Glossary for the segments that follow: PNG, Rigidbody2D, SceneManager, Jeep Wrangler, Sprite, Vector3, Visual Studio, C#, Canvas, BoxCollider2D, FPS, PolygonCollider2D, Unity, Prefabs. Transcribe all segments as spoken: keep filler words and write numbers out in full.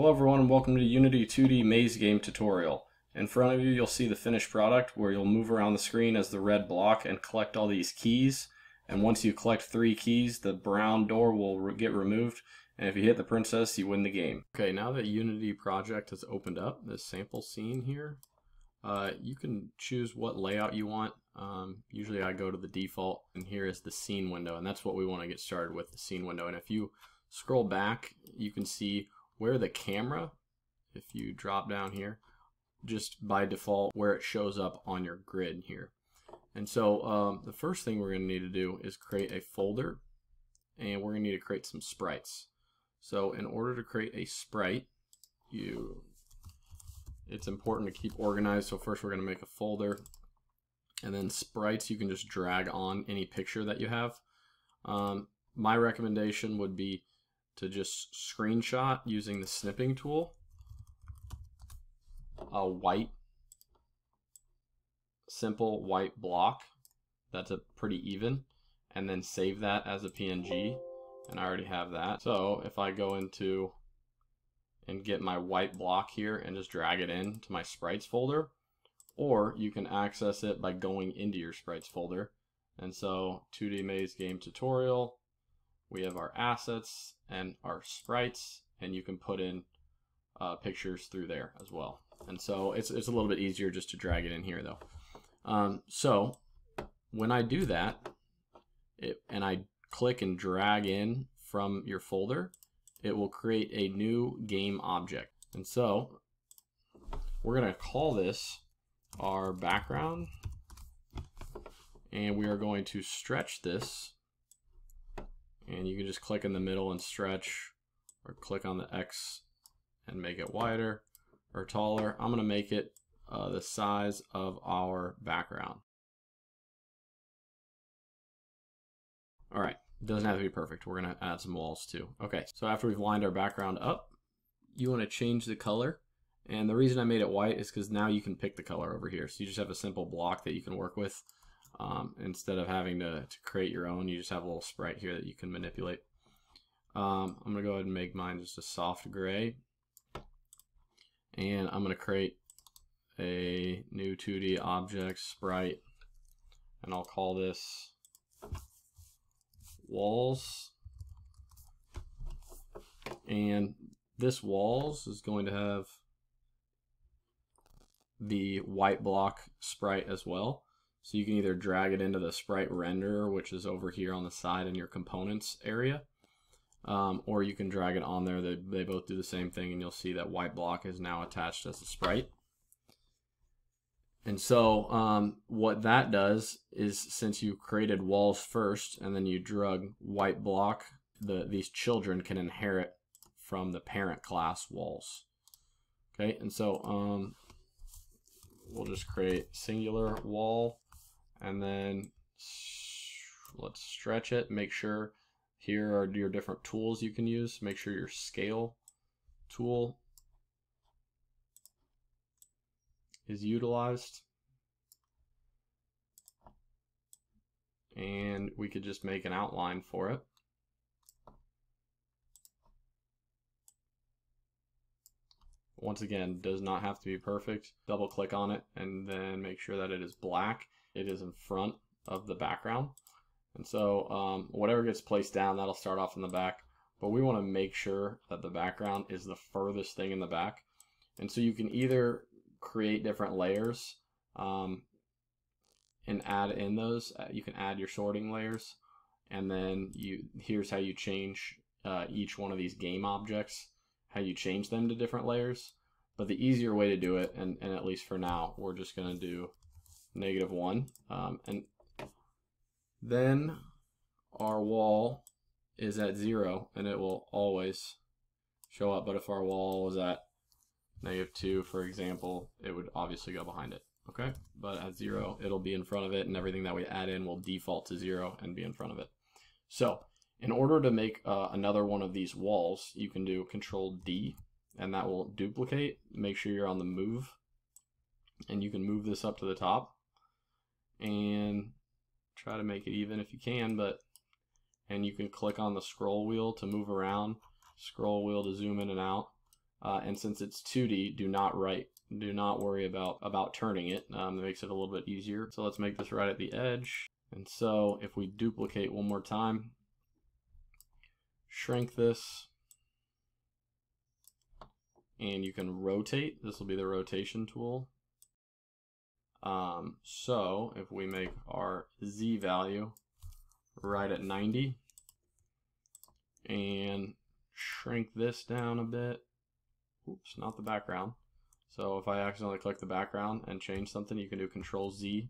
Hello everyone and welcome to Unity two D Maze Game Tutorial. In front of you you'll see the finished product where you'll move around the screen as the red block and collect all these keys. And once you collect three keys, the brown door will re get removed, and if you hit the princess you win the game. Okay, now that Unity project has opened up, this sample scene here, uh, you can choose what layout you want. Um, usually I go to the default, and here is the scene window, and that's what we want to get started with, the scene window. And if you scroll back you can see where the camera, if you drop down here, just by default where it shows up on your grid here. And so um, the first thing we're going to need to do is create a folder, and we're going to need to create some sprites. So in order to create a sprite, you it's important to keep organized. So first we're going to make a folder, and then sprites you can just drag on any picture that you have. Um, my recommendation would be to just screenshot using the snipping tool a white, simple white block that's a pretty even, and then save that as a P N G, and I already have that. So if I go into and get my white block here and just drag it in to my sprites folder, or you can access it by going into your sprites folder. And so two D Maze Game Tutorial, we have our assets and our sprites, and you can put in uh, pictures through there as well. And so it's, it's a little bit easier just to drag it in here though. Um, so when I do that it, and I click and drag in from your folder, it will create a new game object. And so we're going to call this our background, and we are going to stretch this. And you can just click in the middle and stretch, or click on the X and make it wider or taller. I'm going to make it uh, the size of our background. All right, doesn't have to be perfect. We're going to add some walls too. Okay, so after we've lined our background up, you want to change the color. And the reason I made it white is because now you can pick the color over here. So you just have a simple block that you can work with. Um, instead of having to, to create your own, you just have a little sprite here that you can manipulate. Um, I'm going to go ahead and make mine just a soft gray. And I'm going to create a new two D object sprite, and I'll call this walls. And this walls is going to have the white block sprite as well. So you can either drag it into the sprite renderer, which is over here on the side in your components area, um, or you can drag it on there. They, they both do the same thing, and you'll see that white block is now attached as a sprite. And so um, what that does is, since you created walls first and then you drug white block, the, these children can inherit from the parent class walls. Okay, and so um, we'll just create singular wall. And then let's stretch it. Make sure here are your different tools you can use. Make sure your scale tool is utilized. And we could just make an outline for it. Once again, does not have to be perfect. Double click on it and then make sure that it is black. It is in front of the background. And so um, whatever gets placed down, that'll start off in the back, but we want to make sure that the background is the furthest thing in the back. And so you can either create different layers um, and add in those. You can add your sorting layers, and then you here's how you change uh, each one of these game objects, how you change them to different layers. But the easier way to do it, and, and at least for now, we're just going to do negative one. Um, and then our wall is at zero, and it will always show up. But if our wall was at negative two, for example, it would obviously go behind it. Okay, but at zero, it'll be in front of it, and everything that we add in will default to zero and be in front of it. So in order to make uh, another one of these walls, you can do Control D, and that will duplicate. Make sure you're on the move, and you can move this up to the top and try to make it even if you can. But and you can click on the scroll wheel to move around, scroll wheel to zoom in and out, Uh, and since it's two D, do not write, do not worry about, about turning it. Um, it makes it a little bit easier. So let's make this right at the edge. And so if we duplicate one more time, shrink this, and you can rotate. This will be the rotation tool. Um, so if we make our Z value right at ninety and shrink this down a bit, oops, not the background. So if I accidentally click the background and change something, you can do Control Z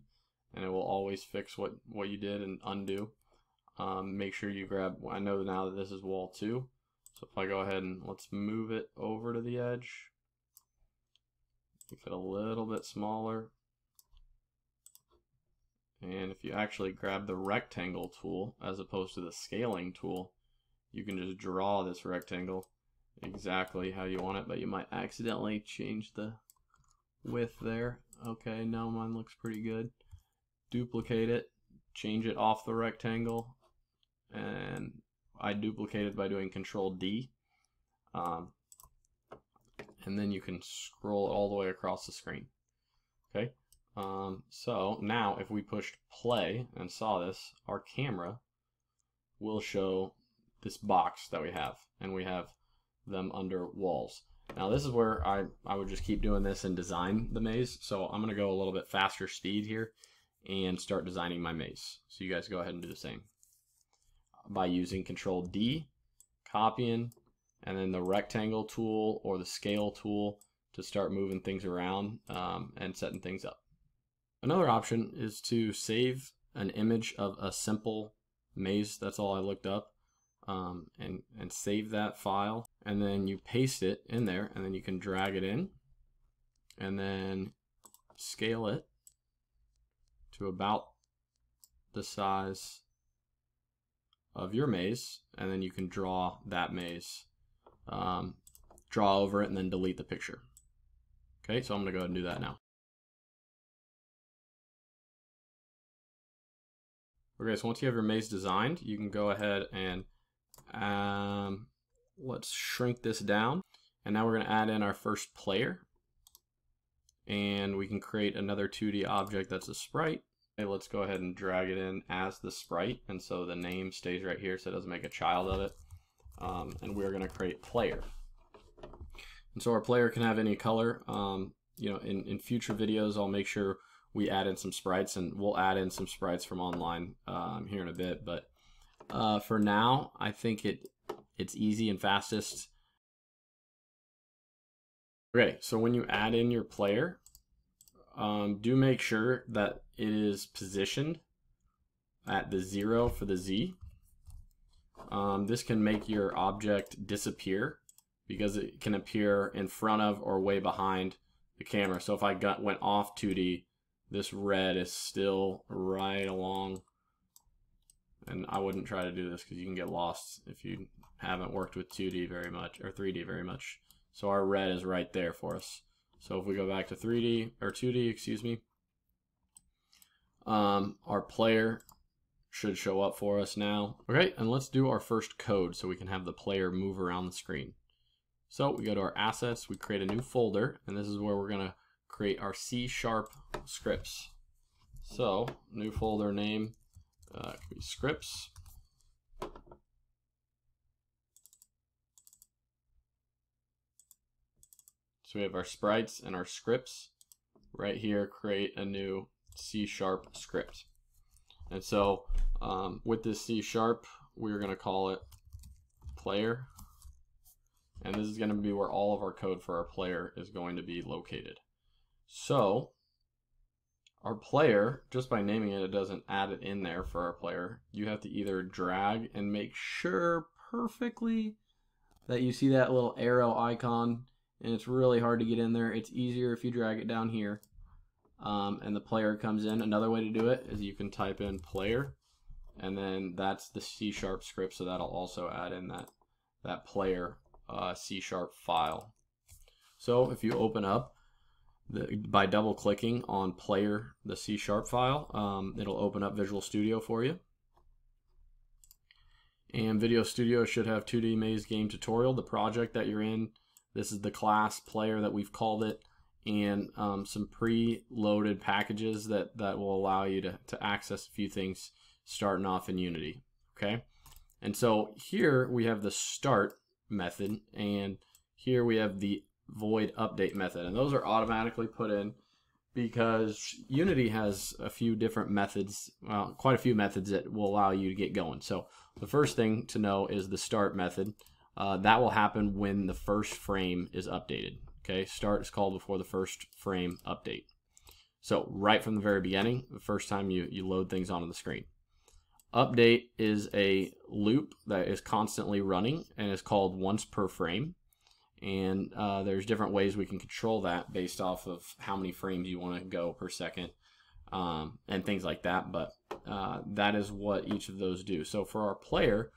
and it will always fix what, what you did and undo. Um, make sure you grab, I know now that this is wall two. So if I go ahead and let's move it over to the edge, make it a little bit smaller. And if you actually grab the rectangle tool as opposed to the scaling tool, you can just draw this rectangle exactly how you want it, but you might accidentally change the width there. Okay, now mine looks pretty good. Duplicate it, change it off the rectangle, and I duplicated by doing Control D. Um, and then you can scroll all the way across the screen. Okay. Um, so now if we pushed play and saw this, our camera will show this box that we have, and we have them under walls. Now this is where I, I would just keep doing this and design the maze. So I'm going to go a little bit faster speed here and start designing my maze. So you guys go ahead and do the same by using Control D, copying, and then the rectangle tool or the scale tool to start moving things around um, and setting things up. Another option is to save an image of a simple maze. That's all I looked up, um, and, and save that file. And then you paste it in there, and then you can drag it in and then scale it to about the size of your maze. And then you can draw that maze, um, draw over it, and then delete the picture. Okay, so I'm going to go ahead and do that now. Okay, so once you have your maze designed, you can go ahead and um, let's shrink this down. And now we're going to add in our first player. And we can create another two D object that's a sprite. Okay, let's go ahead and drag it in as the sprite. And so the name stays right here so it doesn't make a child of it. Um, and we're going to create player. And so our player can have any color. Um, you know, in, in future videos, I'll make sure we add in some sprites, and we'll add in some sprites from online um, here in a bit. But uh, for now, I think it it's easy and fastest. Okay, so when you add in your player, um, do make sure that it is positioned at the zero for the Z. Um, this can make your object disappear because it can appear in front of or way behind the camera. So if I got, went off two D, this red is still right along, and I wouldn't try to do this because you can get lost if you haven't worked with two D very much or three D very much. So our red is right there for us. So if we go back to three D or two D, excuse me, um, our player should show up for us now. Okay, and let's do our first code so we can have the player move around the screen. So we go to our assets, we create a new folder, and this is where we're gonna create our C sharp scripts. So new folder name, uh, could be scripts. So we have our sprites and our scripts right here, create a new C sharp script. And so um, with this C sharp, we're gonna call it player. And this is gonna be where all of our code for our player is going to be located. So our player, just by naming it, it doesn't add it in there for our player. You have to either drag and make sure perfectly that you see that little arrow icon, and it's really hard to get in there. It's easier if you drag it down here, um, and the player comes in. Another way to do it is you can type in player, and then that's the C sharp script, so that'll also add in that, that player uh, C sharp file. So if you open up, The, by double clicking on player, the C sharp file, um, it'll open up Visual Studio for you. And Video Studio should have two D maze game tutorial, the project that you're in, This is the class player that we've called it, and um, some pre-loaded packages that, that will allow you to, to access a few things starting off in Unity, okay? And so here we have the start method, and here we have the void update method, and those are automatically put in because Unity has a few different methods, well, quite a few methods that will allow you to get going. So the first thing to know is the start method. Uh, that will happen when the first frame is updated. Okay, start is called before the first frame update. So right from the very beginning, the first time you, you load things onto the screen. Update is a loop that is constantly running and is called once per frame. And uh, there's different ways we can control that based off of how many frames you want to go per second um, and things like that. But uh, that is what each of those do. So for our player,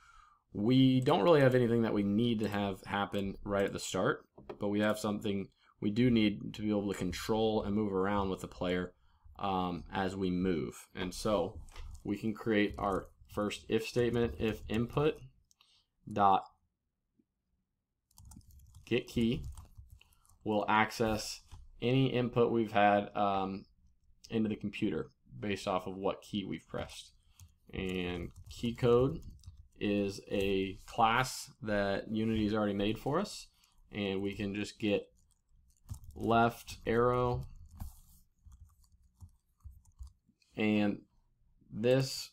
we don't really have anything that we need to have happen right at the start, but we have something we do need to be able to control and move around with the player um, as we move. And so we can create our first if statement, if input dot get key will access any input we've had um, into the computer based off of what key we've pressed. And key code is a class that Unity's already made for us, and we can just get left arrow, and this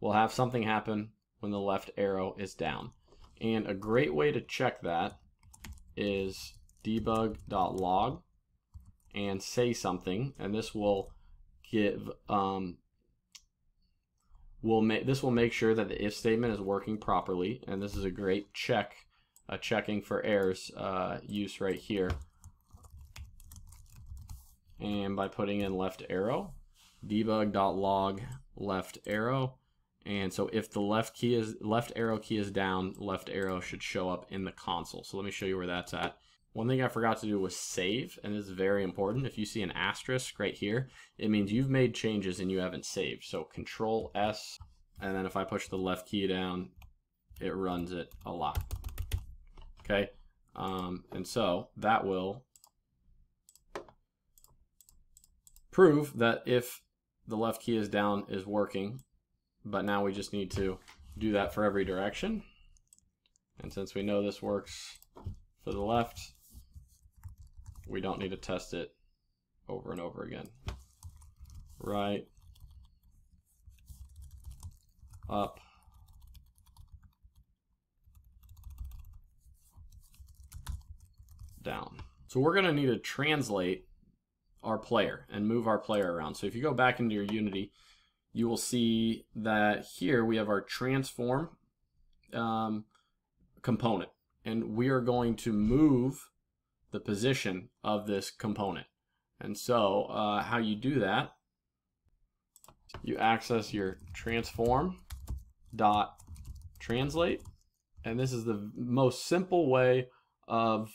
will have something happen when the left arrow is down. And a great way to check that is debug.log and say something, and this will give um, We'll make, this will make sure that the if statement is working properly, and this is a great check, a checking for errors uh, use right here. And by putting in left arrow, debug.log left arrow, and so if the left key is left arrow key is down, left arrow should show up in the console. So let me show you where that's at. One thing I forgot to do was save, and this is very important. If you see an asterisk right here, it means you've made changes and you haven't saved. So Control S, and then if I push the left key down, it runs it a lot. Okay, um, and so that will prove that if the left key is down is working, but now we just need to do that for every direction. And since we know this works for the left, we don't need to test it over and over again. Right, up, down. So we're going to need to translate our player and move our player around. So if you go back into your Unity, you will see that here we have our transform um, component, and we are going to move the position of this component. And so uh, how you do that, you access your transform dot translate, and this is the most simple way of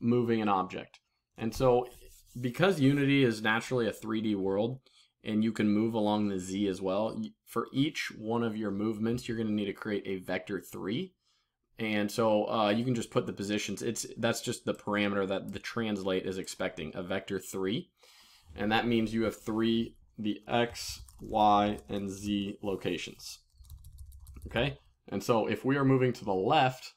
moving an object. And so because Unity is naturally a three D world and you can move along the Z as well, for each one of your movements you're going to need to create a vector three. And so uh, you can just put the positions. It's that's just the parameter that the translate is expecting, a vector three, and that means you have three, the X, Y, and Z locations. Okay, and so if we are moving to the left,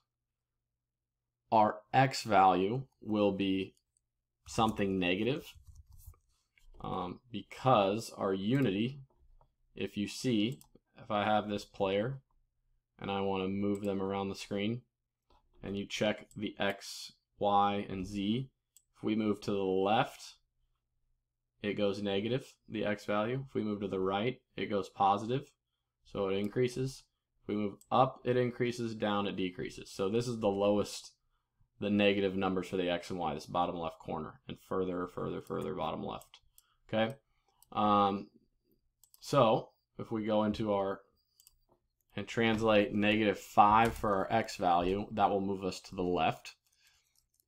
our X value will be something negative um, because our Unity, if you see, if I have this player and I want to move them around the screen, and you check the X, Y, and Z. If we move to the left, it goes negative, the X value. If we move to the right, it goes positive, so it increases. If we move up, it increases, down, it decreases. So this is the lowest, the negative numbers for the X and Y, this bottom left corner, and further, further, further bottom left, okay? Um, so if we go into our and translate negative five for our X value, that will move us to the left.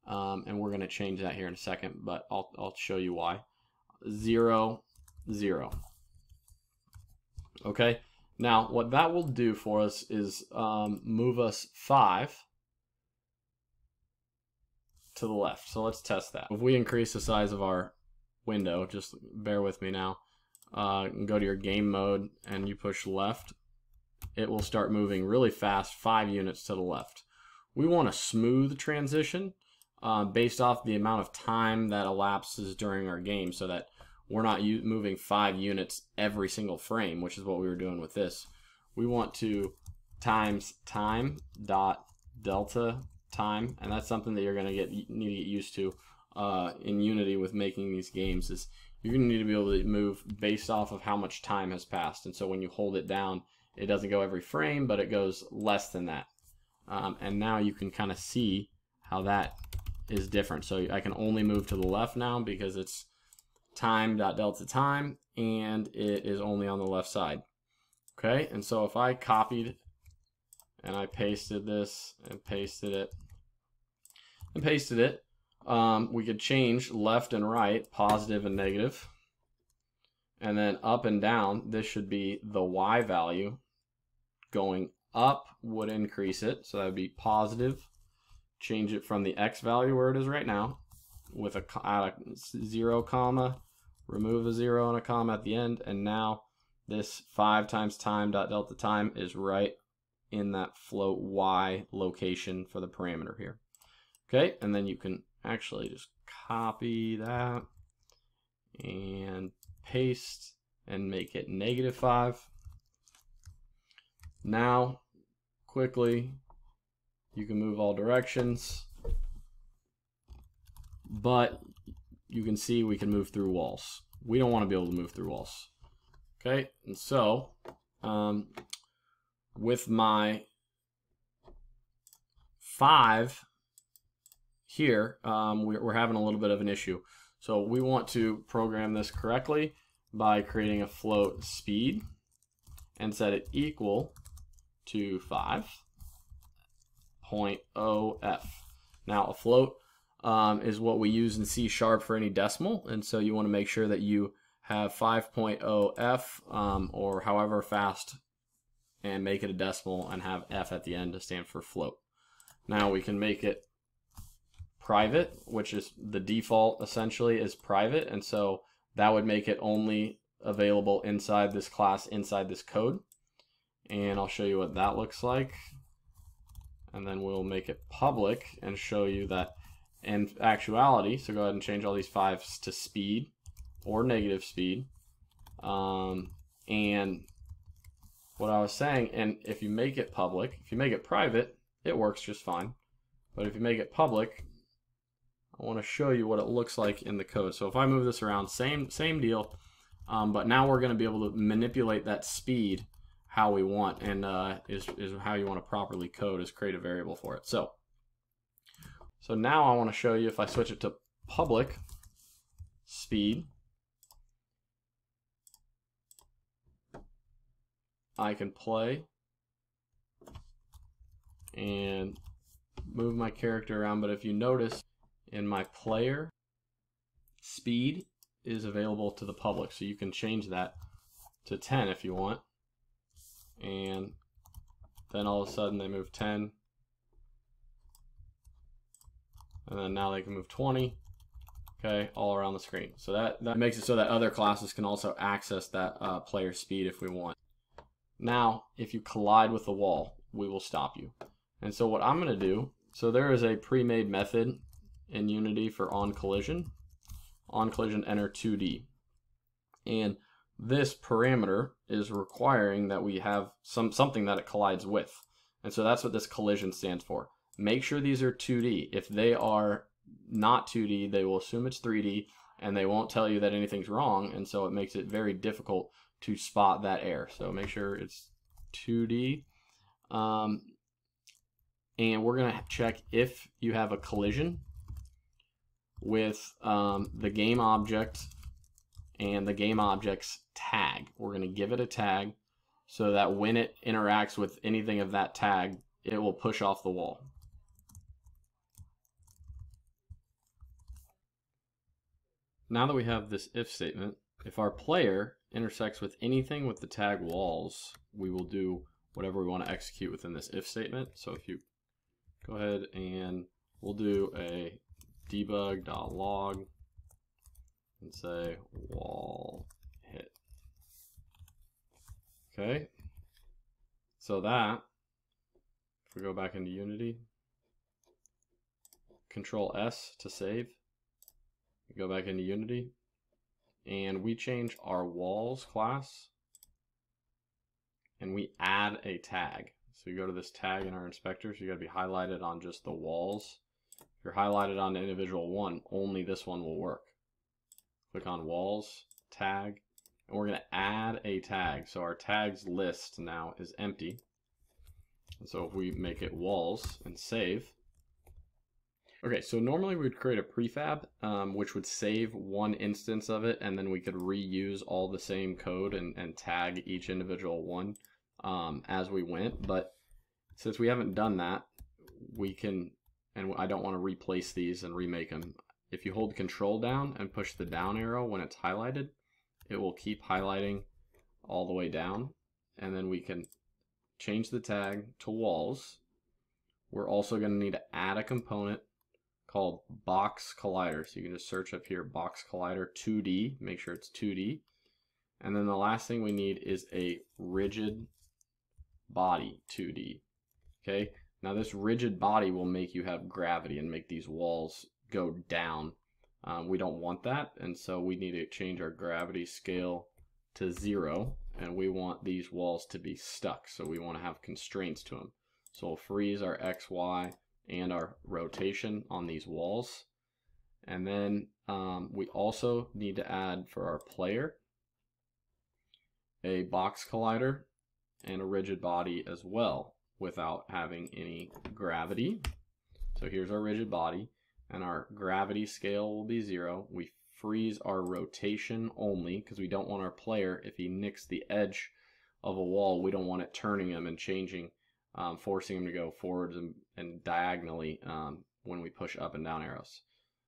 Um, and we're going to change that here in a second, but I'll, I'll show you why. Zero, zero. Okay, now what that will do for us is um, move us five to the left. So let's test that. If we increase the size of our window, just bear with me now, uh, and go to your game mode and you push left, it will start moving really fast, five units to the left. We want a smooth transition uh, based off the amount of time that elapses during our game, so that we're not moving five units every single frame, which is what we were doing with this. We want to times time dot delta time, and that's something that you're going to get need to get used to uh, in Unity with making these games. Is you're going to need to be able to move based off of how much time has passed, and so when you hold it down, it doesn't go every frame, but it goes less than that. Um, and now you can kind of see how that is different. So I can only move to the left now because it's time dot delta time, and it is only on the left side. Okay, and so if I copied and I pasted this and pasted it and pasted it, um, we could change left and right, positive and negative, and then up and down. This should be the Y value. Going up would increase it, so that would be positive. Change it from the X value where it is right now, with a, a zero comma, remove a zero and a comma at the end, and now this five times time dot delta time is right in that float Y location for the parameter here. Okay, and then you can actually just copy that and paste and make it negative five. Now, quickly, you can move all directions, but you can see we can move through walls. We don't want to be able to move through walls. Okay, and so um, with my five here, um, we're, we're having a little bit of an issue. So we want to program this correctly by creating a float speed and set it equal to five point zero f. Now a float um, is what we use in C sharp for any decimal, and so you want to make sure that you have five point zero f um, or however fast, and make it a decimal and have f at the end to stand for float. Now we can make it private, which is the default essentially is private, and so that would make it only available inside this class, inside this code, and I'll show you what that looks like. And then we'll make it public and show you that in actuality, so go ahead and change all these fives to speed or negative speed. Um, and what I was saying, and if you make it public, if you make it private, it works just fine. But if you make it public, I want to show you what it looks like in the code. So if I move this around, same, same deal, um, but now we're going to be able to manipulate that speed how we want, and uh, is, is how you want to properly code, is create a variable for it. So, so now I want to show you, if I switch it to public speed, I can play and move my character around. But if you notice, in my player, speed is available to the public, so you can change that to ten if you want. And then all of a sudden they move ten, and then now they can move twenty, okay, all around the screen. So that, that makes it so that other classes can also access that uh, player speed if we want. Now, if you collide with the wall, we will stop you. And so what I'm gonna do, so there is a pre-made method in Unity for on collision, on collision enter two D. And this parameter is requiring that we have some something that it collides with, and so that's what this collision stands for. Make sure these are two D. If they are not two D, they will assume it's three D, and they won't tell you that anything's wrong, and so it makes it very difficult to spot that error. So make sure it's two D, um, and we're gonna check if you have a collision with um, the game object and the game object's tag. We're gonna give it a tag so that when it interacts with anything of that tag, it will push off the wall. Now that we have this if statement, if our player intersects with anything with the tag walls, we will do whatever we wanna execute within this if statement. So if you go ahead and we'll do a debug.log and say wall hit. Okay, so that, if we go back into Unity, Control S to save, we go back into Unity, and we change our walls class and we add a tag. So you go to this tag in our inspector, so you gotta be highlighted on just the walls. If you're highlighted on the individual one, only this one will work. Click on walls, tag, and we're gonna add a tag. So our tags list now is empty. And so if we make it walls and save. Okay, so normally we'd create a prefab, um, which would save one instance of it, and then we could reuse all the same code and, and tag each individual one um, as we went. But since we haven't done that, we can, and I don't want to replace these and remake them. If you hold Control down and push the down arrow when it's highlighted, it will keep highlighting all the way down. And then we can change the tag to walls. We're also going to need to add a component called box collider. So you can just search up here, box collider two D, make sure it's two D. And then the last thing we need is a rigid body two D. Okay, now this rigid body will make you have gravity and make these walls go down. Um, we don't want that, and so we need to change our gravity scale to zero, and we want these walls to be stuck, so we want to have constraints to them. So we'll freeze our X, Y, and our rotation on these walls. And then um, we also need to add for our player a box collider and a rigid body as well without having any gravity. So here's our rigid body and our gravity scale will be zero. We freeze our rotation only because we don't want our player, if he nicks the edge of a wall, we don't want it turning him and changing Um, forcing them to go forwards and, and diagonally um, when we push up and down arrows.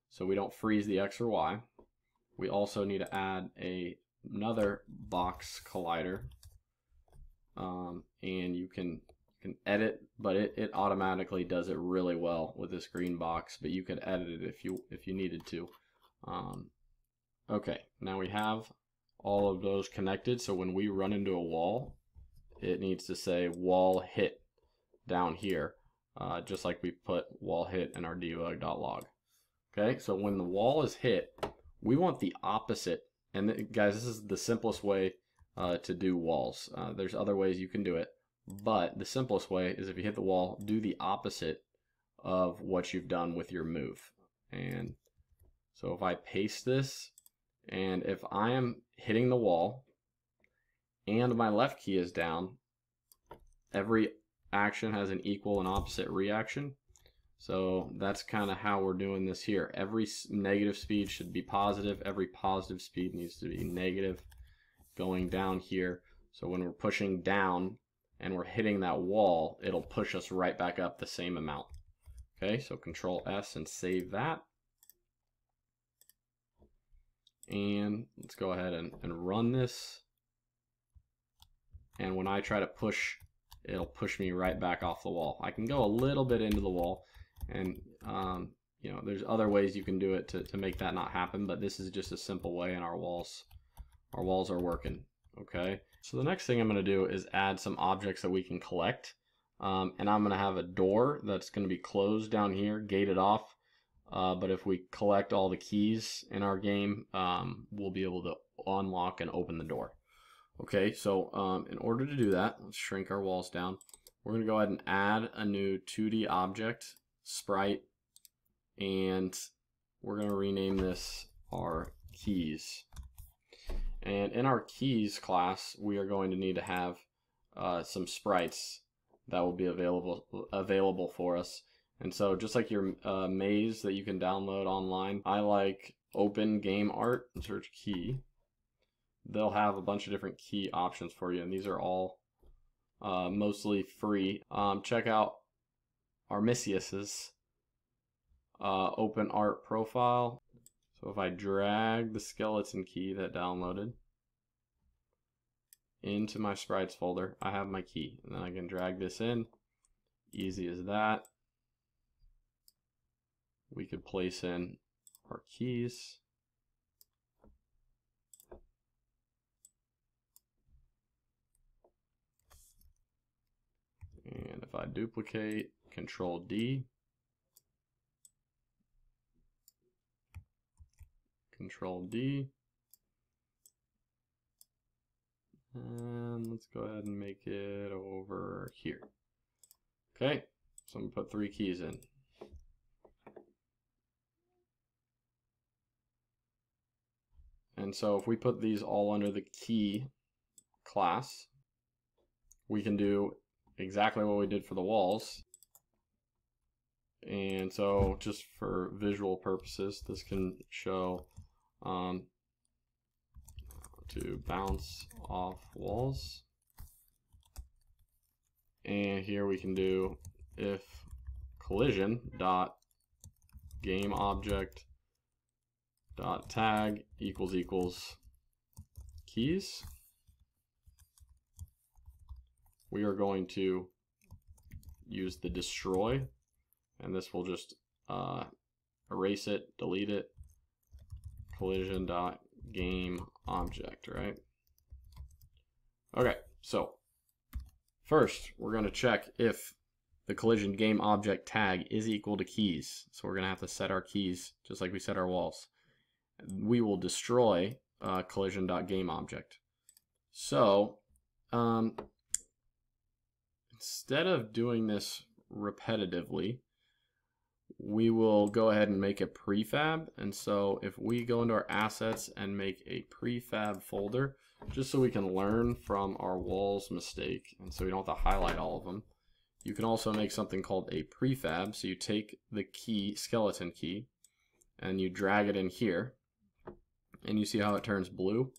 So we don't freeze the X or Y. We also need to add a, another box collider. Um, and you can, can edit, but it, it automatically does it really well with this green box, but you could edit it if you, if you needed to. Um, okay, now we have all of those connected. So when we run into a wall, it needs to say wall hit down here, uh, just like we put wall hit in our debug.log. Okay, so when the wall is hit, we want the opposite. And th guys, this is the simplest way uh, to do walls. Uh, there's other ways you can do it, but the simplest way is if you hit the wall, do the opposite of what you've done with your move. And so if I paste this, and if I am hitting the wall and my left key is down, every action has an equal and opposite reaction. So that's kind of how we're doing this here. Every negative speed should be positive. Every positive speed needs to be negative going down here. So when we're pushing down and we're hitting that wall, it'll push us right back up the same amount. Okay, so Control S and save that. And let's go ahead and, and run this. And when I try to push, it'll push me right back off the wall. I can go a little bit into the wall, and um, you know, there's other ways you can do it to, to make that not happen, but this is just a simple way, and our walls, our walls are working. Okay, so the next thing I'm going to do is add some objects that we can collect, um, and I'm going to have a door that's going to be closed down here, gated off, uh, but if we collect all the keys in our game, um, we'll be able to unlock and open the door. Okay, so um, in order to do that, let's shrink our walls down. We're going to go ahead and add a new two D object, sprite, and we're going to rename this our keys. And in our keys class, we are going to need to have uh, some sprites that will be available available for us. And so just like your uh, maze that you can download online, I like open game art and search key. They'll have a bunch of different key options for you, and these are all uh, mostly free. Um, check out Armissius's uh, open art profile. So if I drag the skeleton key that downloaded into my sprites folder, I have my key, and then I can drag this in. Easy as that. we could place in our keys. And if I duplicate, Control D, Control D, and let's go ahead and make it over here. Okay, so I'm gonna put three keys in. And so if we put these all under the key class, we can do exactly what we did for the walls. And so just for visual purposes, this can show um, to bounce off walls. And here we can do if collision dot game object dot tag equals equals keys. We are going to use the destroy, and this will just uh, erase it, delete it, collision dot game object, right? Okay, so first we're going to check if the collision game object tag is equal to keys. So we're going to have to set our keys just like we set our walls. We will destroy uh, collision dot game object. So um, instead of doing this repetitively, we will go ahead and make a prefab. And so if we go into our assets and make a prefab folder, just so we can learn from our walls mistake, and so we don't have to highlight all of them, you can also make something called a prefab. So you take the key, skeleton key, and you drag it in here, and you see how it turns blue.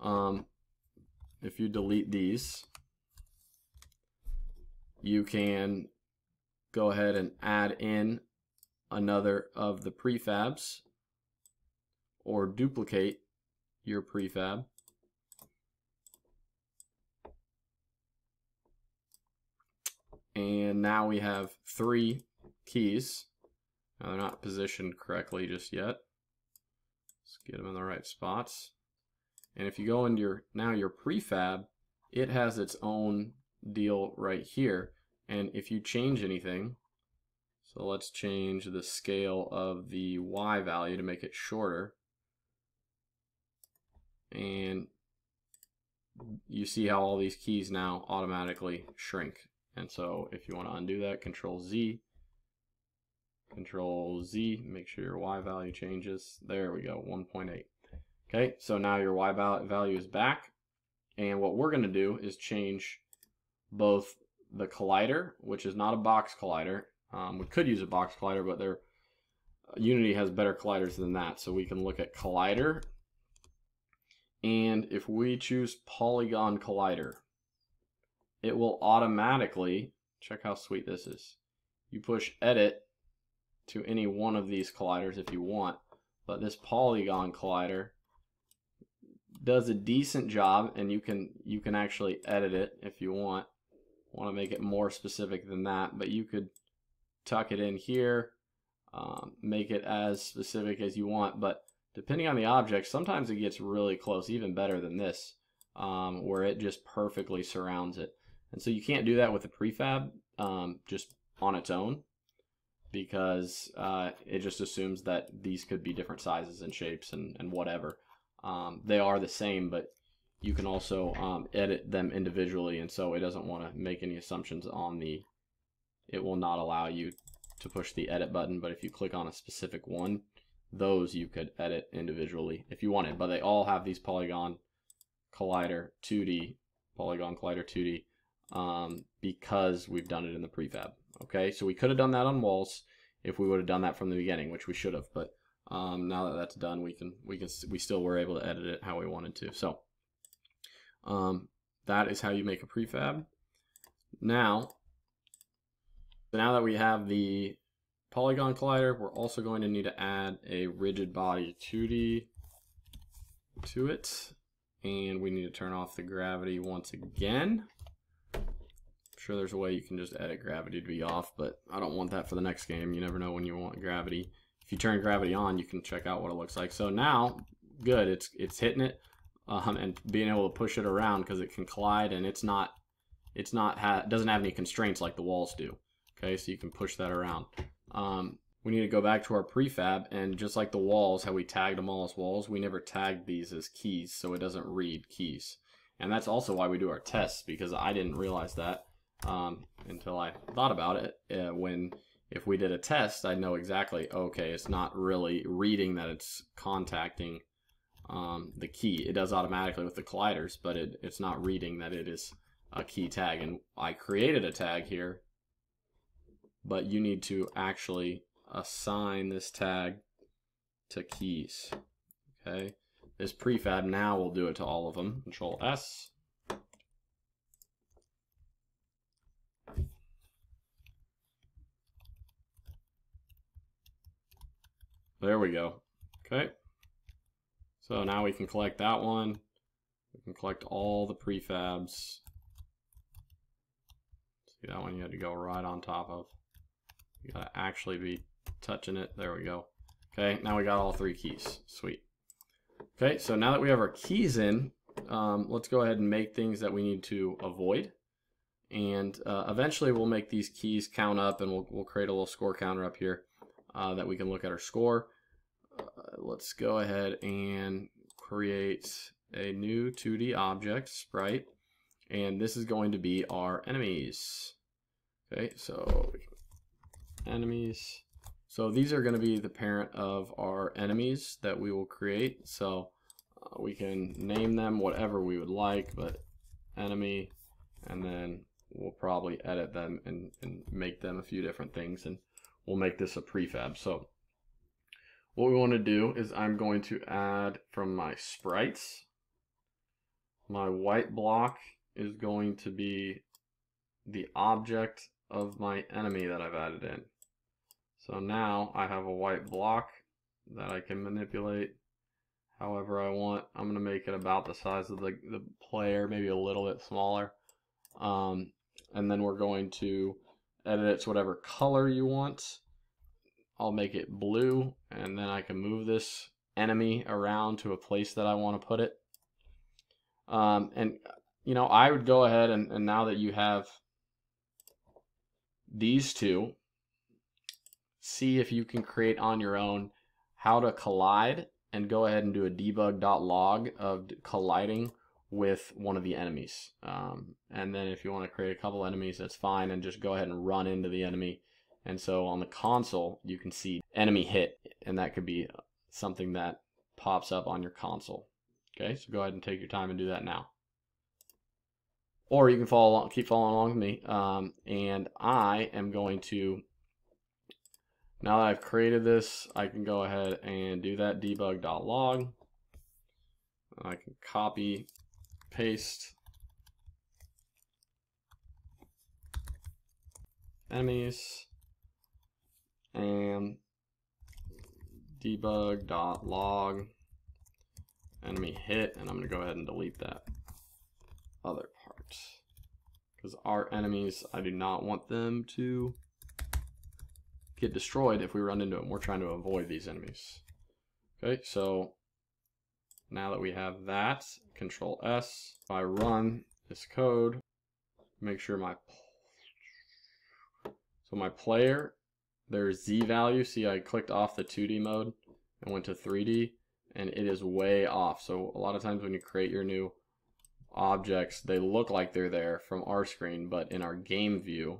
Um, if you delete these, you can go ahead and add in another of the prefabs, or duplicate your prefab. And now we have three keys. Now they're not positioned correctly just yet. Let's get them in the right spots. And if you go into your, now your prefab, it has its own deal right here. And if you change anything, so let's change the scale of the Y value to make it shorter. And you see how all these keys now automatically shrink. And so if you want to undo that, Control Z, Control Z, make sure your Y value changes. There we go, one point eight. Okay, so now your Y value is back. And what we're going to do is change both the collider, which is not a box collider. Um, we could use a box collider, but their Unity has better colliders than that. So we can look at collider. And if we choose polygon collider, it will automatically, check how sweet this is. You push edit to any one of these colliders if you want, but this polygon collider does a decent job, and you can you can actually edit it if you want. Want to make it more specific than that, but you could tuck it in here, um, make it as specific as you want, but depending on the object, sometimes it gets really close, even better than this, um, where it just perfectly surrounds it. And so you can't do that with the prefab um, just on its own, because uh, it just assumes that these could be different sizes and shapes and, and whatever. Um, they are the same, but you can also um, edit them individually, and so it doesn't want to make any assumptions on the, it will not allow you to push the edit button, but if you click on a specific one, those you could edit individually if you wanted, but they all have these polygon collider two D, polygon collider two D, um, because we've done it in the prefab. Okay, so we could have done that on walls if we would have done that from the beginning, which we should have, but um, now that that's done, we can we can we still were able to edit it how we wanted to. So um, that is how you make a prefab. Now, now that we have the polygon collider, we're also going to need to add a rigid body two D to it, and we need to turn off the gravity once again. I'm sure there's a way you can just edit gravity to be off, but I don't want that for the next game. You never know when you want gravity. If you turn gravity on, you can check out what it looks like. So now, good, it's it's hitting it um, and being able to push it around because it can collide, and it's not it's not ha doesn't have any constraints like the walls do. Okay, so you can push that around. Um, we need to go back to our prefab, and just like the walls, how we tagged them all as walls, we never tagged these as keys, so it doesn't read keys. And that's also why we do our tests, because I didn't realize that um, until I thought about it. Uh, when if we did a test, I'd know exactly, okay, it's not really reading that it's contacting um, the key. It does automatically with the colliders, but it, it's not reading that it is a key tag. And I created a tag here, but you need to actually assign this tag to keys. Okay, this prefab now will do it to all of them. Control S. There we go. Okay, so now we can collect that one. We can collect all the prefabs. See, that one you had to go right on top of. You gotta actually be touching it. There we go. Okay, now we got all three keys. Sweet. Okay, so now that we have our keys in, um, let's go ahead and make things that we need to avoid. And uh, eventually we'll make these keys count up, and we'll, we'll create a little score counter up here uh, that we can look at our score. Uh, let's go ahead and create a new two D object sprite. And this is going to be our enemies. Okay, so enemies. So these are going to be the parent of our enemies that we will create. So uh, we can name them whatever we would like, but enemy, and then we'll probably edit them and, and make them a few different things, and we'll make this a prefab. So what we want to do is I'm going to add from my sprites. My white block is going to be the object of my enemy that I've added in. So now I have a white block that I can manipulate however I want. I'm gonna make it about the size of the, the player, maybe a little bit smaller. Um, and then we're going to edit it to whatever color you want. I'll make it blue, and then I can move this enemy around to a place that I want to put it. Um, and you know, I would go ahead and, and now that you have these two, see if you can create on your own how to collide, and go ahead and do a debug.log of colliding with one of the enemies. Um, and then if you want to create a couple enemies, that's fine, and just go ahead and run into the enemy. And so on the console, you can see enemy hit, and that could be something that pops up on your console. Okay, so go ahead and take your time and do that now. Or you can follow along, keep following along with me. Um, and I am going to, now that I've created this, I can go ahead and do that debug.log. I can copy, paste, enemies, and debug.log, enemy hit, and I'm gonna go ahead and delete that other part. Because our enemies, I do not want them to get destroyed if we run into them. We're trying to avoid these enemies. Okay, so now that we have that, Control S. If I run this code, make sure my so my player, their Z value. See, I clicked off the two D mode and went to three D, and it is way off. So a lot of times when you create your new objects, they look like they're there from our screen, but in our game view,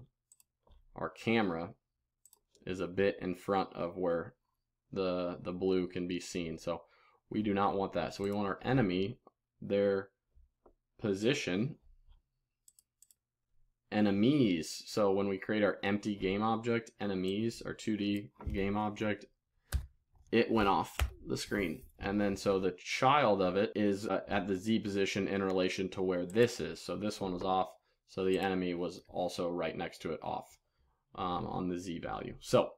our camera is a bit in front of where the the blue can be seen. So we do not want that. So we want our enemy, their position, enemies. So when we create our empty game object, enemies, our two D game object, it went off the screen. And then so the child of it is uh, at the Z position in relation to where this is. So this one was off, so the enemy was also right next to it off um, on the Z value. So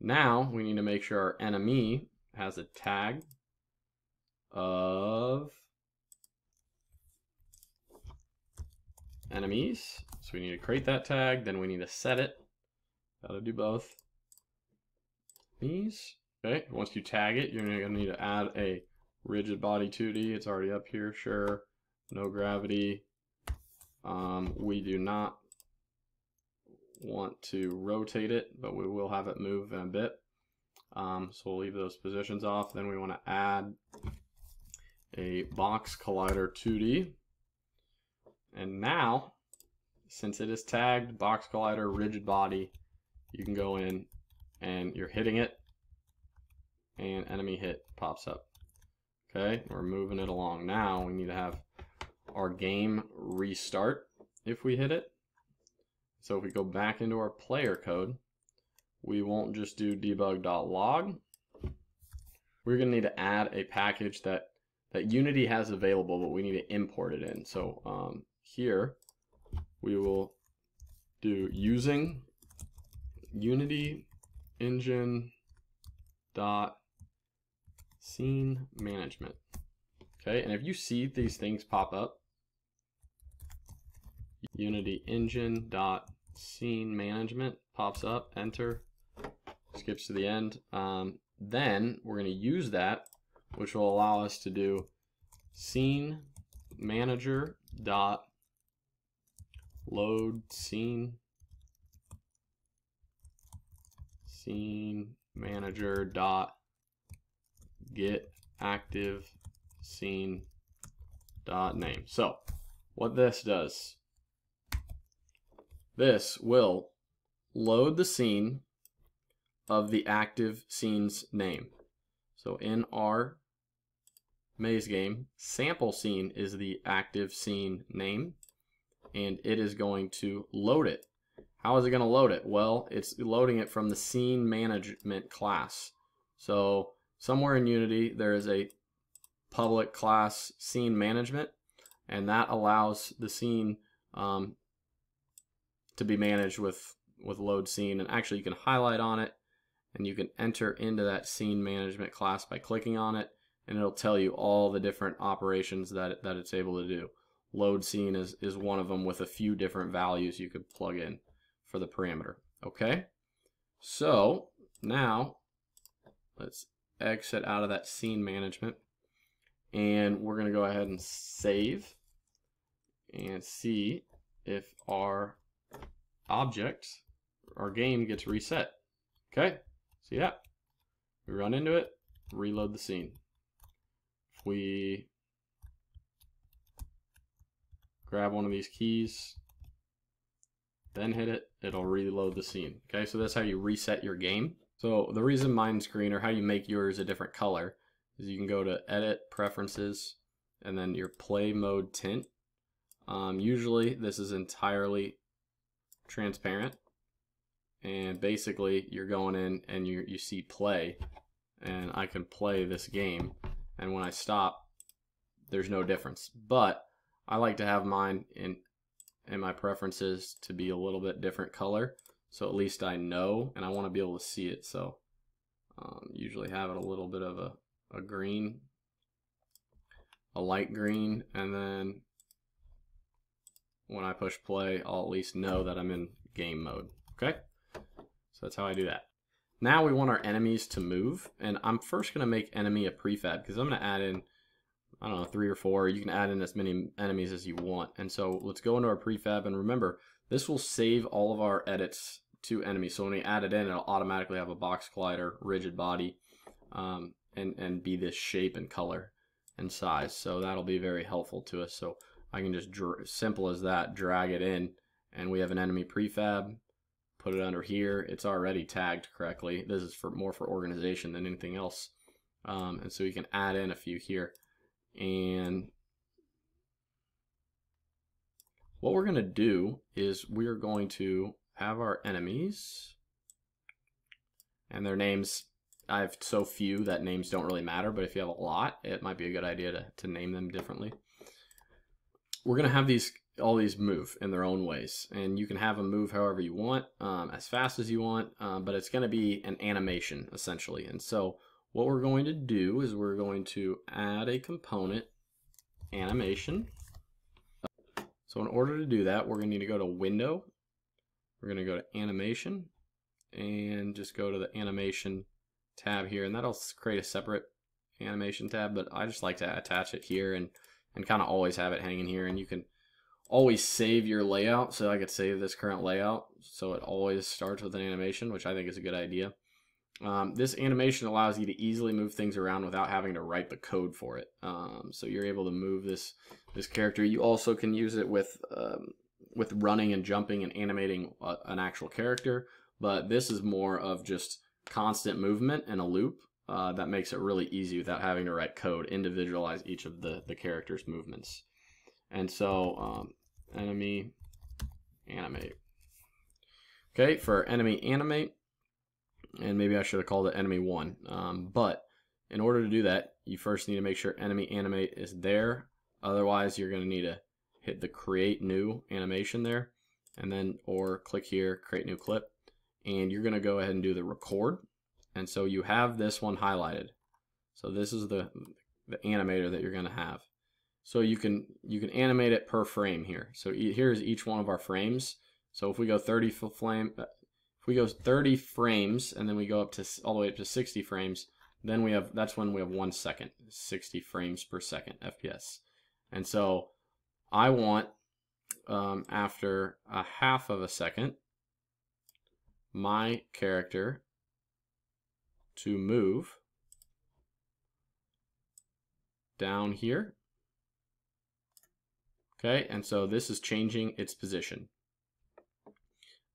now we need to make sure our enemy has a tag of enemies. So we need to create that tag, then we need to set it. Gotta do both. These. Okay, once you tag it, you're gonna need to add a Rigidbody two D. It's already up here, sure. No gravity. Um, we do not want to rotate it, but we will have it move in a bit. Um, so we'll leave those positions off. Then we want to add a BoxCollider two D. And now, since it is tagged BoxCollider rigid body, you can go in and you're hitting it, and enemy hit pops up. Okay, we're moving it along. Now we need to have our game restart if we hit it. So if we go back into our player code, we won't just do debug dot log. We're gonna need to add a package that that Unity has available, but we need to import it in. So um, here we will do using Unity Engine dot Scene Management. Okay, and if you see these things pop up, Unity Engine dot Scene Management pops up, enter, skips to the end. Um, then we're going to use that, which will allow us to do SceneManager dot load scene, SceneManager dot get active scene dot name. So what this does, this will load the scene of the active scene's name. So in our maze game, sample scene is the active scene name, and it is going to load it. How is it going to load it? Well, it's loading it from the scene management class. So somewhere in Unity there is a public class scene management, and that allows the scene um, to be managed with with load scene. And actually you can highlight on it and you can enter into that scene management class by clicking on it, and it'll tell you all the different operations that it, that it's able to do. Load scene is, is one of them, with a few different values you could plug in for the parameter. Okay, so now let's exit out of that scene management, and we're gonna go ahead and save and see if our object, our game, gets reset. Okay, see that? We run into it, reload the scene. If we grab one of these keys, then hit it, it'll reload the scene. Okay, so that's how you reset your game. So the reason mine's green, or how you make yours a different color, is you can go to Edit, Preferences, and then your Play Mode Tint. Um, usually this is entirely transparent, and basically you're going in and you, you see play, and I can play this game, and when I stop there's no difference. But I like to have mine in in my preferences to be a little bit different color, so at least I know, and I want to be able to see it. So um, usually have it a little bit of a, a green, a light green, and then when I push play I'll at least know that I'm in game mode. Okay, so that's how I do that. Now we want our enemies to move, and I'm first going to make enemy a prefab, because I'm going to add in, I don't know, three or four. You can add in as many enemies as you want. And so let's go into our prefab, and remember, this will save all of our edits to enemies. So when we add it in, it'll automatically have a box collider, rigid body, um, and, and be this shape and color and size. So that'll be very helpful to us. So I can just, simple as that, drag it in, and we have an enemy prefab. Put it under here. It's already tagged correctly. This is for more for organization than anything else. Um, and so you can add in a few here. And what we're going to do is we're going to have our enemies, and their names, I have so few that names don't really matter, but if you have a lot, it might be a good idea to, to name them differently. We're going to have these, all these move in their own ways, and you can have them move however you want, um, as fast as you want, um, but it's going to be an animation essentially. And so what we're going to do is we're going to add a component animation. So in order to do that, we're going to need to go to Window, we're going to go to Animation, and just go to the Animation tab here, and that'll create a separate animation tab, but I just like to attach it here and, and kind of always have it hanging here, and you can always save your layout. So I could save this current layout so it always starts with an animation, which I think is a good idea. Um, this animation allows you to easily move things around without having to write the code for it. Um, so you're able to move this this character. You also can use it with um, with running and jumping and animating a, an actual character, but this is more of just constant movement and a loop uh, that makes it really easy without having to write code, individualize each of the, the character's movements. And so um, enemy animate. Okay, for enemy animate, and maybe I should have called it enemy one. Um, but in order to do that, you first need to make sure enemy animate is there. Otherwise, you're going to need to hit the create new animation there, and then or click here, create new clip, and you're going to go ahead and do the record. And so you have this one highlighted. So this is the the animator that you're going to have. So you can you can animate it per frame here. So e here's each one of our frames. So if we go thirty frame. If we go thirty frames and then we go up to all the way up to sixty frames, then we have that's when we have one second, sixty frames per second F P S. And so I want um, after a half of a second my character to move down here. Okay, and so this is changing its position.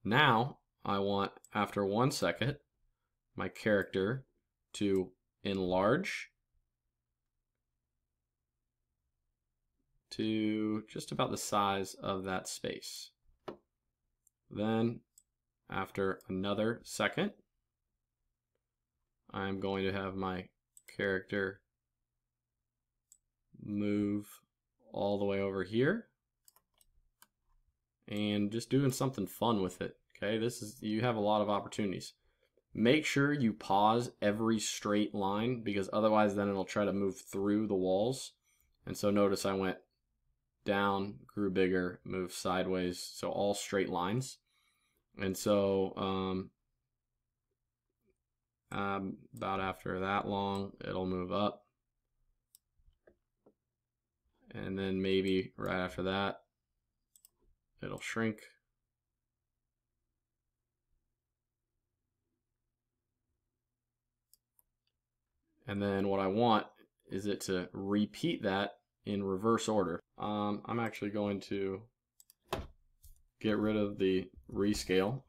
Now I want, after one second, my character to enlarge to just about the size of that space. Then, after another second, I'm going to have my character move all the way over here and just doing something fun with it. Okay, this is, you have a lot of opportunities. Make sure you pause every straight line, because otherwise then it'll try to move through the walls. And so notice I went down, grew bigger, moved sideways, so all straight lines. And so um, um, about after that long, it'll move up. And then maybe right after that, it'll shrink. And then what I want is it to repeat that in reverse order. Um, I'm actually going to get rid of the rescale.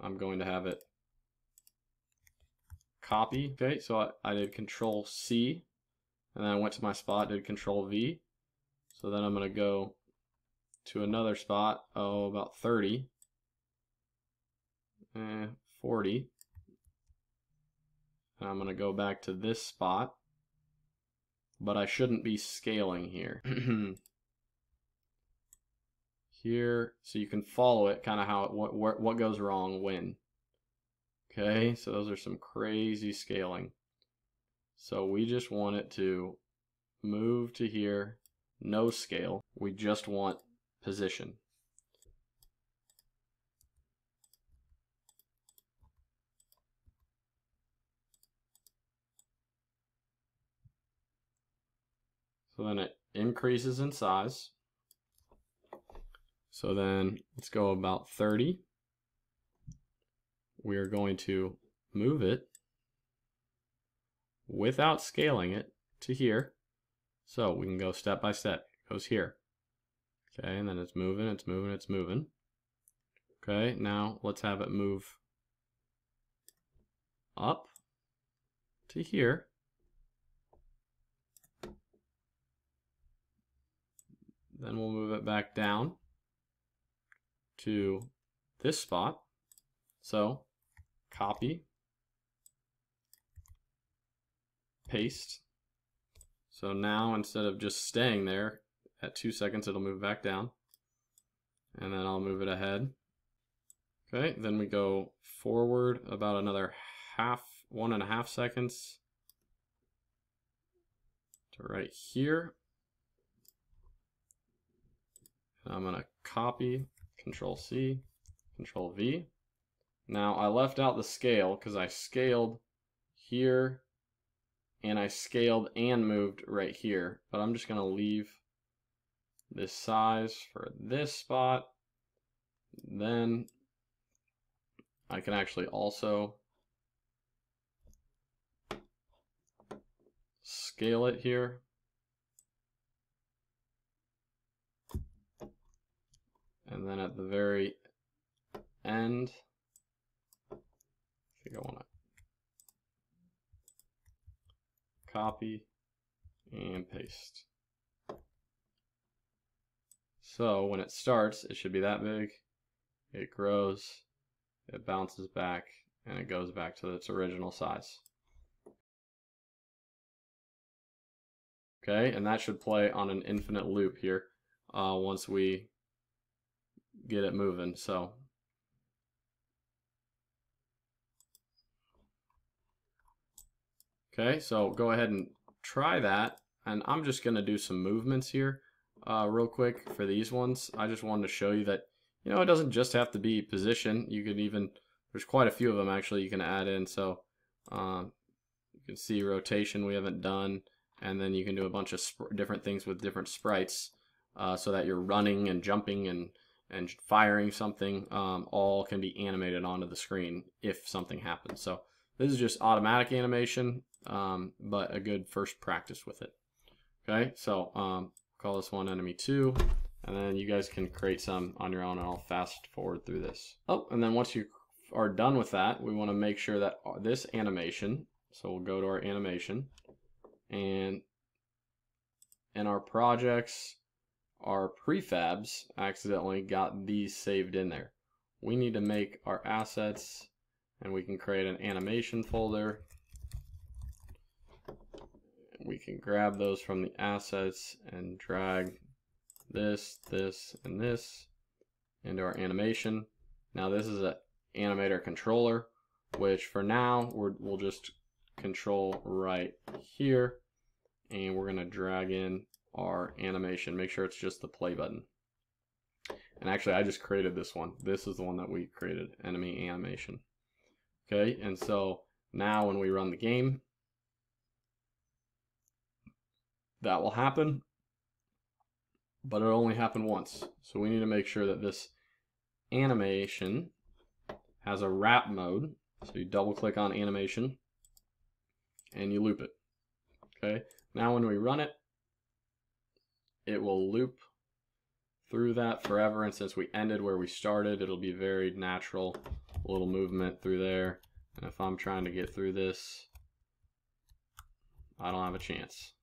I'm going to have it copy. Okay, so I, I did Control C, and then I went to my spot, did Control V. So then I'm going to go to another spot, oh, about thirty, eh, forty. I'm going to go back to this spot, but I shouldn't be scaling here. Here, so you can follow it, kind of how it, what what goes wrong when. Okay, so those are some crazy scaling. So we just want it to move to here, no scale. We just want position. So then it increases in size. So then let's go about thirty. We are going to move it without scaling it to here. So we can go step by step. It goes here. Okay, and then it's moving, it's moving, it's moving. Okay, now let's have it move up to here. Then we'll move it back down to this spot. So copy, paste. So now instead of just staying there at two seconds, it'll move back down. And then I'll move it ahead. Okay, then we go forward about another half, one and a half seconds to right here. I'm going to copy, Control C, Control V. Now I left out the scale because I scaled here and I scaled and moved right here, but I'm just going to leave this size for this spot. Then I can actually also scale it here and then at the very end I think I want to copy and paste. So when it starts it should be that big, it grows, it bounces back, and it goes back to its original size. Okay, and that should play on an infinite loop here uh, once we get it moving. So okay, so go ahead and try that, and I'm just gonna do some movements here uh, real quick for these ones. I just wanted to show you that, you know, it doesn't just have to be position. You can even, there's quite a few of them actually you can add in. So um, you can see rotation we haven't done, and then you can do a bunch of sp different things with different sprites uh, so that you're running and jumping and and firing something um, all can be animated onto the screen if something happens. So this is just automatic animation, um, but a good first practice with it. Okay, so um, call this one enemy two, and then you guys can create some on your own, and I'll fast forward through this. Oh, and then once you are done with that, we want to make sure that this animation, so we'll go to our animation, and in our projects, our prefabs accidentally got these saved in there. We need to make our assets, and we can create an animation folder. We can grab those from the assets and drag this, this, and this into our animation. Now this is an animator controller, which for now we're, we'll just control right here, and we're gonna drag in our animation. Make sure it's just the play button. And actually I just created this one. This is the one that we created, enemy animation. Okay, and so now when we run the game, that will happen, but it only happened once. So we need to make sure that this animation has a wrap mode. So you double click on animation and you loop it. Okay, now when we run it, it will loop through that forever, and since we ended where we started, it'll be very natural little movement through there. And if I'm trying to get through this, I don't have a chance.